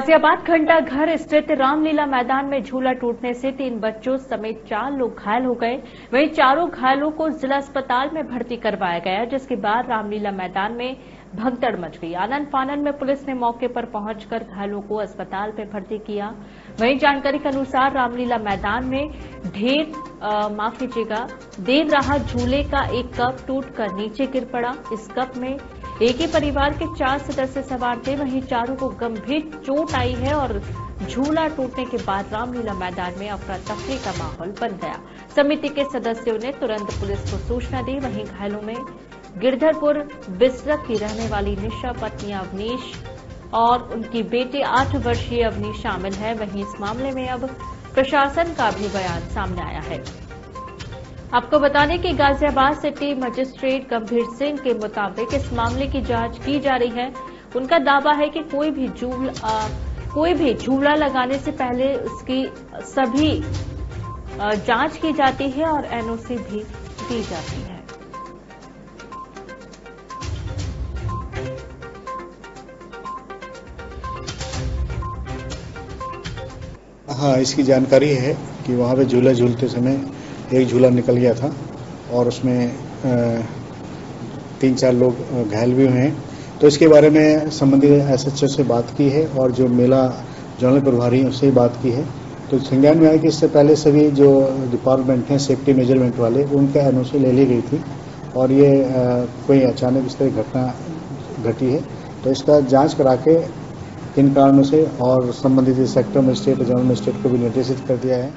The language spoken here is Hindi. गाजियाबाद घंटा घर स्थित रामलीला मैदान में झूला टूटने से 3 बच्चों समेत 4 लोग घायल हो गए। वहीं चारों घायलों को जिला अस्पताल में भर्ती करवाया गया, जिसके बाद रामलीला मैदान में भगदड़ मच गई। आनन फानन में पुलिस ने मौके पर पहुंचकर घायलों को अस्पताल में भर्ती किया। वहीं जानकारी के अनुसार रामलीला मैदान में देर रात झूले का एक कप टूटकर नीचे गिर पड़ा। इस कप में एक ही परिवार के 4 सदस्य सवार थे। वहीं चारों को गंभीर चोट आई है और झूला टूटने के बाद रामलीला मैदान में अफरा तफरी का माहौल बन गया। समिति के सदस्यों ने तुरंत पुलिस को सूचना दी। वहीं घायलों में गिरधरपुर बिसरत की रहने वाली निशा, पत्नी अवनीश और उनकी बेटे 8 वर्षीय अवनीश शामिल है। वहीं इस मामले में अब प्रशासन का भी बयान सामने आया है। आपको बता दें कि गाजियाबाद सिटी मजिस्ट्रेट गंभीर सिंह के मुताबिक इस मामले की जांच की जा रही है। उनका दावा है कि कोई भी झूला लगाने से पहले उसकी सभी जांच की जाती है और एनओसी भी दी जाती है। हाँ, इसकी जानकारी है कि वहाँ पे झूला झूलते समय एक झूला निकल गया था और उसमें 3-4 लोग घायल भी हुए हैं। तो इसके बारे में संबंधित SHO से बात की है और जो मेला जोनल प्रभारी हैं उससे बात की है। तो संज्ञान में आया कि इससे पहले सभी जो डिपार्टमेंट हैं सेफ्टी मेजरमेंट वाले उनका NOC ले ली गई थी और ये कोई अचानक इस तरह घटना घटी है। तो इसका जांच करा के इन कारणों से और संबंधित सेक्टर मजिस्ट्रेट और जोनल मजिस्ट्रेट को भी निर्देशित कर दिया है।